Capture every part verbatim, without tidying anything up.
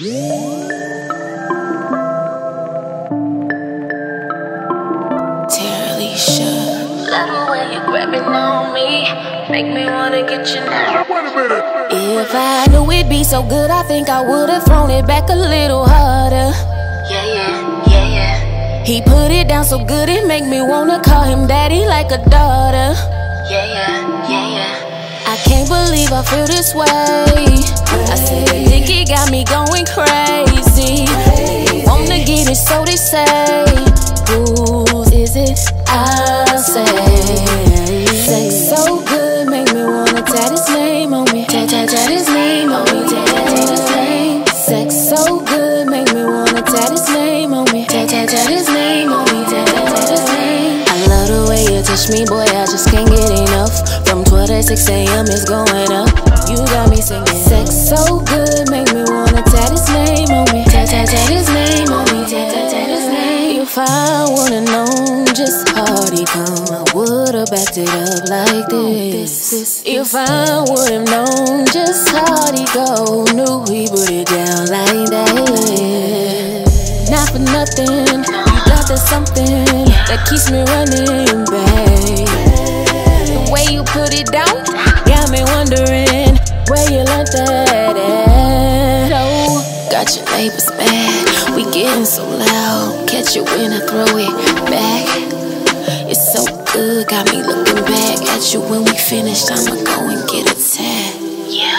If I knew it'd be so good, I think I would've thrown it back a little harder. Yeah, yeah, yeah, yeah. He put it down so good, it make me wanna call him daddy like a daughter. Yeah, yeah, yeah, yeah. I can't believe I feel this way. I said the dick, it got me going crazy. crazy. Wanna get it, so they say. Whose is it? I say. Sex so good, make me wanna tat his name on me. Tat, tat, tat his name on me. Tat, tat, tat his name. Sex so good, make me wanna tat his name on me. Tat, tat, tat his name on me. Tat, tat, tat his name. I love the way you touch me, boy, I just can't get enough. From twelve to six A M it's going up. You got me singing. Sex so good, make me wanna tat his name on me. Tat, tat, tat his name on me. Tat, tat, tat his name. If I would've known just hard he come, I would've backed it up like this. If I would've known just hard he go, knew he put it down like that. Not for nothing, you got that something that keeps me running back. The way you put it down got me wondering where you learned that at. Oh, got your neighbors mad, we getting so loud. Catch you when I throw it back. It's so good, got me looking back at you. When we finished, I'ma go and get a tat. Yeah.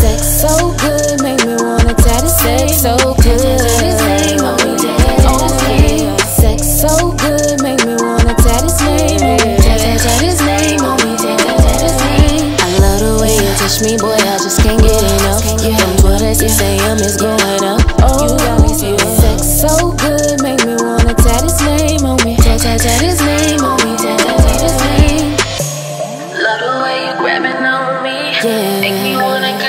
Sex so good, make me wanna tat his name. Sex so good, tat his name on me. Okay. Sex so good, make me wanna tat his name. Tat, tat, tat his name on me. Tat, tat, tat his name. I love the way you touch me, boy, I just can't get enough. From twelve to six A M it's going up. Oh, you got me too. Sex so good, make me wanna tat his name on me. Tat, tat, tat his name.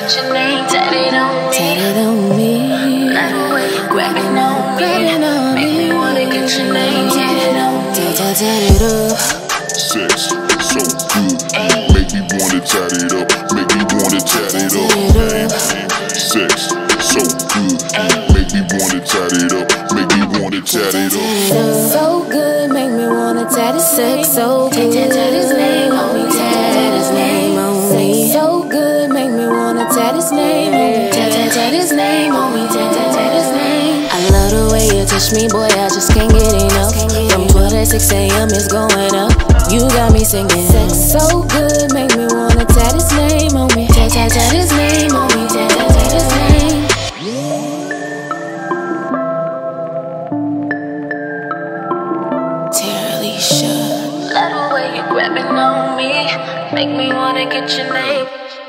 Your name tatted on me, tatted on me. Love the way you grabbing on me, make me wanna get your name tatted on me. Tatted up. Sex so good, make me wanna tat it up, make me wanna tat it up. Sex so good, make me wanna tat it up, make me wanna tat it up. Sex so good, make me wanna tat it. Sex so good, tat his name on me, tat his name on me. Sex so good, make me wanna tat his name on me, tat, tat, tat his name on me, tat, tat, tat his name. I love the way you touch me, boy, I just can't get enough. From twelve to six A M it's going up. You got me singing. Sex so good, make me wanna tat his name on me, tat, tat, tat his name on me, tat, tat, tat his name. Teralisha, love the way you grabbing on me, make me wanna get your name.